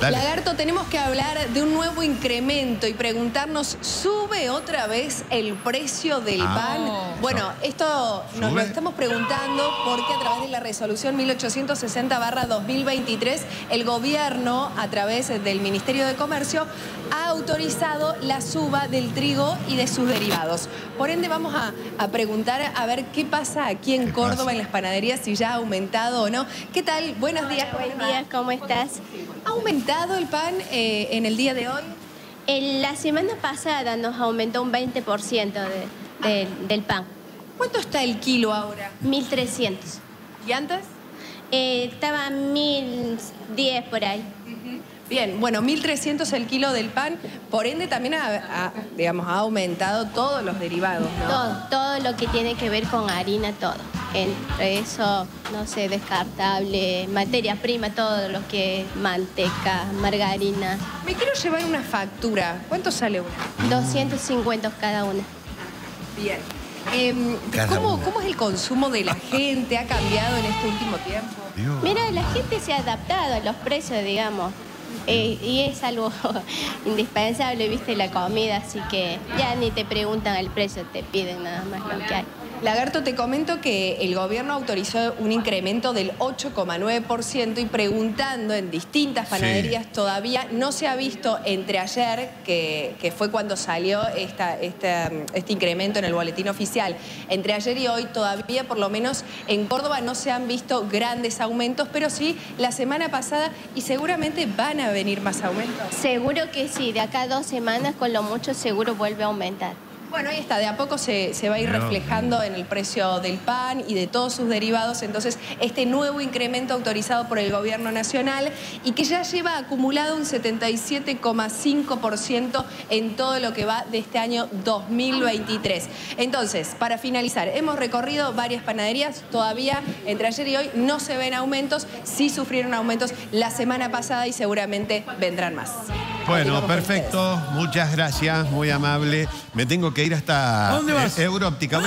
Dale. Lagarto, tenemos que hablar de un nuevo incremento y preguntarnos, ¿sube otra vez el precio del pan? Bueno, esto nos lo estamos preguntando porque a través de la resolución 1860/2023, el gobierno, a través del Ministerio de Comercio, ha autorizado la suba del trigo y de sus derivados. Por ende, vamos a preguntar a ver qué pasa aquí en Córdoba, en las panaderías, si ya ha aumentado o no. ¿Qué tal? Buenos días. Buenos días, ¿cómo estás? ¿Ha aumentado el pan en el día de hoy? La semana pasada nos aumentó un 20% del pan. ¿Cuánto está el kilo ahora? 1.300. ¿Y antes? Estaba 1.010 por ahí. Bien, bueno, 1.300 el kilo del pan, por ende también ha aumentado todos los derivados, ¿no? Todo lo que tiene que ver con harina, todo. Entre eso, no sé, descartable, materia prima, todo lo que es manteca, margarina. Me quiero llevar una factura. ¿Cuánto sale una? 250 cada una. Bien. ¿Cómo es el consumo de la gente? ¿Ha cambiado en este último tiempo? Dios. Mira, la gente se ha adaptado a los precios, digamos. Y es algo indispensable, viste, la comida, así que ya ni te preguntan el precio, te piden nada más lo que hay. Lagarto, te comento que el gobierno autorizó un incremento del 8,9% y preguntando en distintas panaderías todavía no se ha visto entre ayer, que fue cuando salió este incremento en el boletín oficial. Entre ayer y hoy todavía, por lo menos en Córdoba, no se han visto grandes aumentos, pero sí la semana pasada y seguramente van a venir más aumentos. Seguro que sí, de acá a 2 semanas con lo mucho seguro vuelve a aumentar. Bueno, ahí está, de a poco se va a ir reflejando en el precio del pan y de todos sus derivados, entonces este nuevo incremento autorizado por el Gobierno Nacional y que ya lleva acumulado un 77,5% en todo lo que va de este año 2023. Entonces, para finalizar, hemos recorrido varias panaderías, todavía entre ayer y hoy no se ven aumentos, sí sufrieron aumentos la semana pasada y seguramente vendrán más. Bueno, perfecto, muchas gracias, muy amable. Me tengo que ir hasta Evroptica.